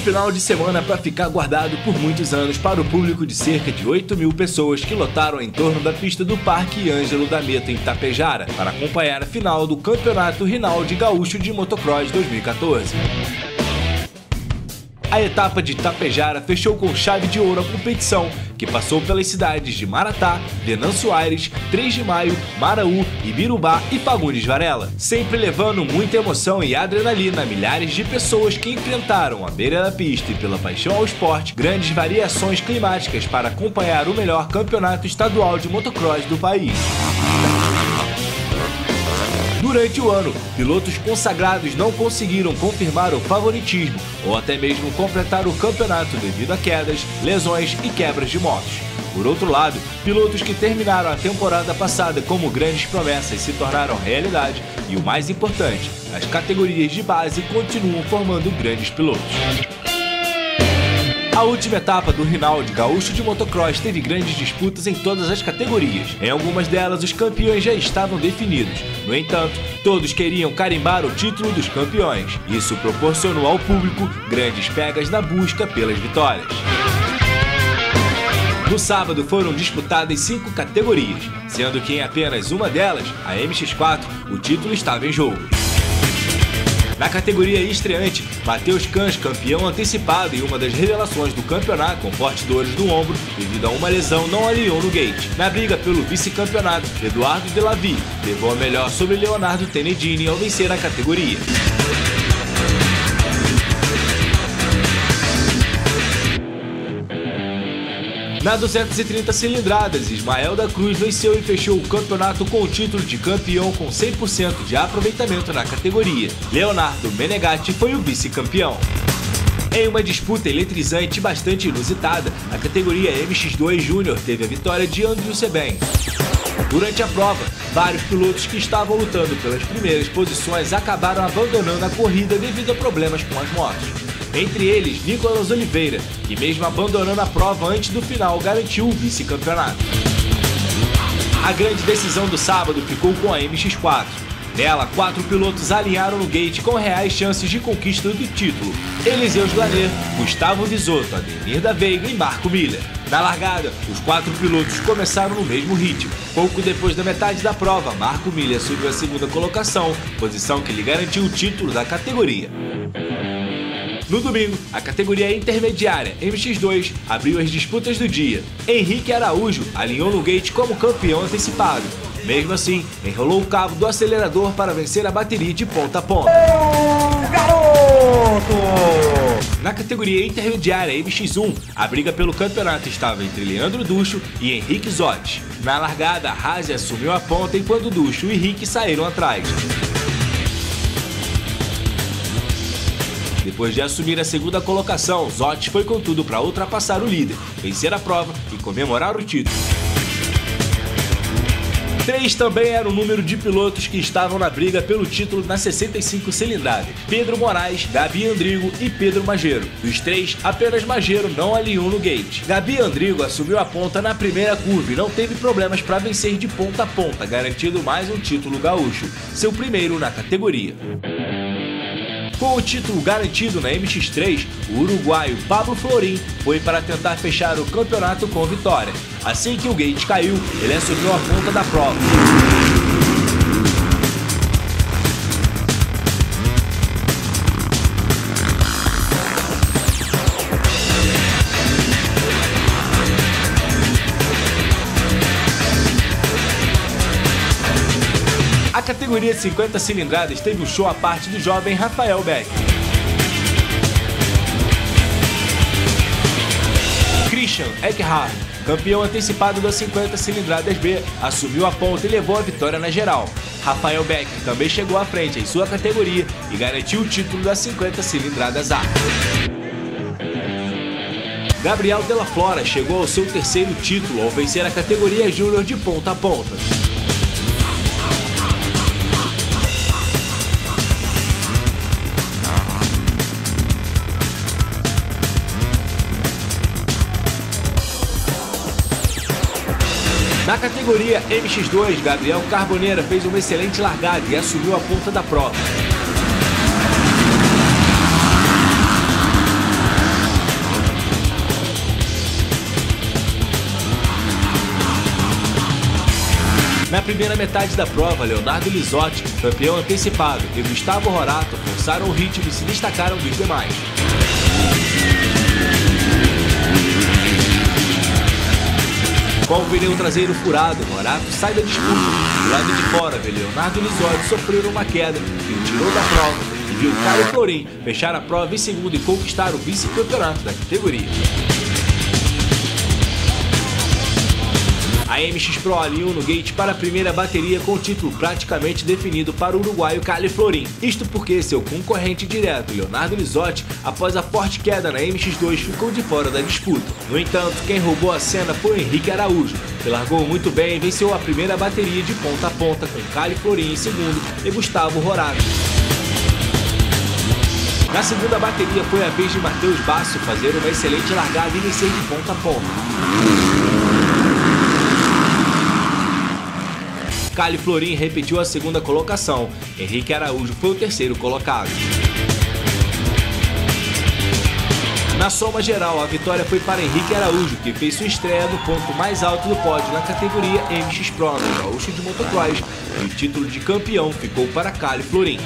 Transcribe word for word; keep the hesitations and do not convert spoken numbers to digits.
final de semana para ficar guardado por muitos anos para o público de cerca de oito mil pessoas que lotaram em torno da pista do Parque Ângelo da Meta em Tapejara, para acompanhar a final do Campeonato Rinaldi Gaúcho de Motocross dois mil e quatorze. A etapa de Tapejara fechou com chave de ouro a competição, que passou pelas cidades de Maratá, Venâncio Aires, Três de Maio, Maraú, Ibirubá e Fagundes Varela, sempre levando muita emoção e adrenalina a milhares de pessoas que enfrentaram, à beira da pista e pela paixão ao esporte, grandes variações climáticas para acompanhar o melhor campeonato estadual de motocross do país. Durante o ano, pilotos consagrados não conseguiram confirmar o favoritismo ou até mesmo completar o campeonato devido a quedas, lesões e quebras de motos. Por outro lado, pilotos que terminaram a temporada passada como grandes promessas se tornaram realidade e, o mais importante, as categorias de base continuam formando grandes pilotos. A última etapa do Rinaldi Gaúcho de Motocross teve grandes disputas em todas as categorias. Em algumas delas, os campeões já estavam definidos. No entanto, todos queriam carimbar o título dos campeões. Isso proporcionou ao público grandes pegas na busca pelas vitórias. No sábado foram disputadas cinco categorias, sendo que em apenas uma delas, a M X quatro, o título estava em jogo. Na categoria estreante, Matheus Cans, campeão antecipado e uma das revelações do campeonato, com fortes dores no ombro devido a uma lesão, não aliou no gate. Na briga pelo vice-campeonato, Eduardo Delavi levou a melhor sobre Leonardo Tenedini ao vencer a categoria. Na duzentas e trinta cilindradas, Ismael da Cruz venceu e fechou o campeonato com o título de campeão com cem por cento de aproveitamento na categoria. Leonardo Benegatti foi o vice-campeão. Em uma disputa eletrizante e bastante inusitada, a categoria M X dois Júnior teve a vitória de Andrew Seben. Durante a prova, vários pilotos que estavam lutando pelas primeiras posições acabaram abandonando a corrida devido a problemas com as motos. Entre eles, Nicolas Oliveira, que mesmo abandonando a prova antes do final, garantiu o vice-campeonato. A grande decisão do sábado ficou com a M X quatro. Nela, quatro pilotos alinharam no gate com reais chances de conquista do título: Eliseus Glaner, Gustavo Visoto, Ademir da Veiga e Marco Milha. Na largada, os quatro pilotos começaram no mesmo ritmo. Pouco depois da metade da prova, Marco Milha subiu à segunda colocação, posição que lhe garantiu o título da categoria. No domingo, a categoria intermediária M X dois abriu as disputas do dia. Henrique Araújo alinhou no gate como campeão antecipado. Mesmo assim, enrolou o cabo do acelerador para vencer a bateria de ponta a ponta. Eu, garoto! Na categoria intermediária M X um, a briga pelo campeonato estava entre Leandro Ducho e Henrique Zotti. Na largada, Razi assumiu a ponta enquanto Ducho e Henrique saíram atrás. Depois de assumir a segunda colocação, Zotti foi contudo para ultrapassar o líder, vencer a prova e comemorar o título. Três também era o número de pilotos que estavam na briga pelo título nas sessenta e cinco cilindradas: Pedro Moraes, Gabi Andrigo e Pedro Magero. Dos três, apenas Magero não alinhou no gate. Gabi Andrigo assumiu a ponta na primeira curva e não teve problemas para vencer de ponta a ponta, garantindo mais um título gaúcho, seu primeiro na categoria. Com o título garantido na M X três, o uruguaio Pablo Florim foi para tentar fechar o campeonato com vitória. Assim que o gate caiu, ele assumiu a ponta da prova. A categoria de cinquenta cilindradas teve um show à parte do jovem Rafael Beck. Christian Eckhart, campeão antecipado das cinquenta cilindradas B, assumiu a ponta e levou a vitória na geral. Rafael Beck também chegou à frente em sua categoria e garantiu o título das cinquenta cilindradas A. Gabriel Della Flora chegou ao seu terceiro título ao vencer a categoria Júnior de ponta a ponta. Na categoria M X dois, Gabriel Carbonera fez uma excelente largada e assumiu a ponta da prova. Na primeira metade da prova, Leonardo Lisotti, campeão antecipado, e Gustavo Rorato forçaram o ritmo e se destacaram dos demais. Com o pneu traseiro furado, Rorato sai da disputa. Do lado de fora, vê Leonardo Lisotti sofrer uma queda que o tirou da prova e viu Cali Florim fechar a prova em segundo e conquistar o vice-campeonato da categoria. A M X Pro alinhou no gate para a primeira bateria com o título praticamente definido para o uruguaio Cali Florim. Isto porque seu concorrente direto, Leonardo Lisotti, após a forte queda na M X dois, ficou de fora da disputa. No entanto, quem roubou a cena foi Henrique Araújo, que largou muito bem e venceu a primeira bateria de ponta a ponta com Cali Florim em segundo e Gustavo Rorato. Na segunda bateria foi a vez de Matheus Basso fazer uma excelente largada e vencer de ponta a ponta. Cali Florim repetiu a segunda colocação, Henrique Araújo foi o terceiro colocado. Na soma geral, a vitória foi para Henrique Araújo, que fez sua estreia no ponto mais alto do pódio na categoria M X Pro, no Gaúcho de Motocross, e o título de campeão ficou para Cali Florim.